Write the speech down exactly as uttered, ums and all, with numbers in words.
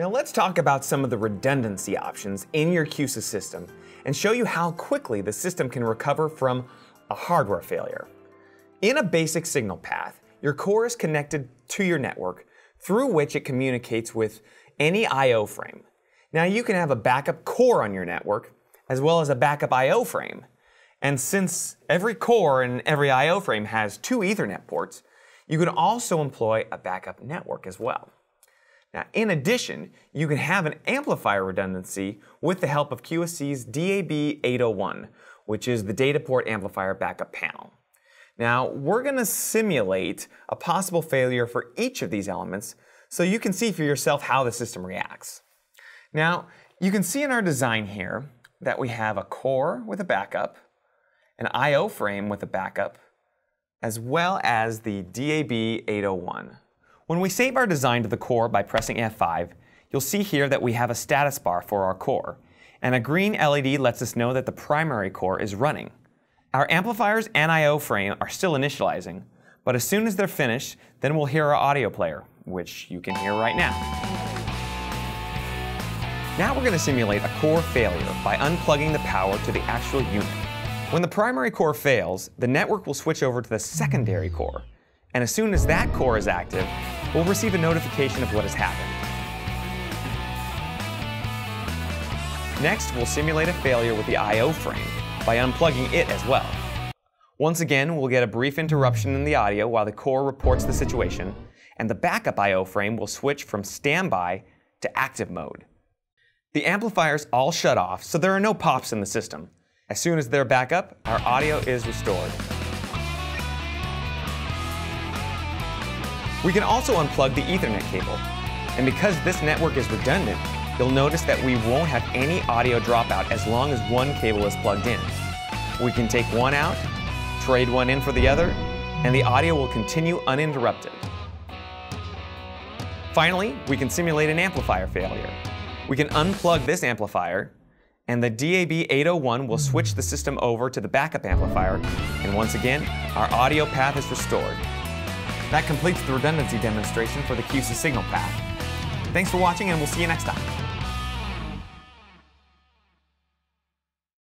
Now let's talk about some of the redundancy options in your Q S C system and show you how quickly the system can recover from a hardware failure. In a basic signal path, your core is connected to your network through which it communicates with any I O frame. Now you can have a backup core on your network as well as a backup I O frame. And since every core and every I O frame has two Ethernet ports, you can also employ a backup network as well. Now, in addition, you can have an amplifier redundancy with the help of Q S C's D A B eight oh one, which is the data port amplifier backup panel. Now, we're going to simulate a possible failure for each of these elements so you can see for yourself how the system reacts. Now, you can see in our design here that we have a core with a backup, an I O frame with a backup, as well as the D A B eight oh one. When we save our design to the core by pressing F five, you'll see here that we have a status bar for our core, and a green L E D lets us know that the primary core is running. Our amplifiers and I O frame are still initializing, but as soon as they're finished, then we'll hear our audio player, which you can hear right now. Now we're going to simulate a core failure by unplugging the power to the actual unit. When the primary core fails, the network will switch over to the secondary core, and as soon as that core is active, we'll receive a notification of what has happened. Next, we'll simulate a failure with the I O frame by unplugging it as well. Once again, we'll get a brief interruption in the audio while the core reports the situation, and the backup I O frame will switch from standby to active mode. The amplifiers all shut off, so there are no pops in the system. As soon as they're back up, our audio is restored. We can also unplug the Ethernet cable, and because this network is redundant, you'll notice that we won't have any audio dropout as long as one cable is plugged in. We can take one out, trade one in for the other, and the audio will continue uninterrupted. Finally, we can simulate an amplifier failure. We can unplug this amplifier, and the D A B eight oh one will switch the system over to the backup amplifier, and once again, our audio path is restored. That completes the redundancy demonstration for the Q S C signal path. Thanks for watching, and we'll see you next time.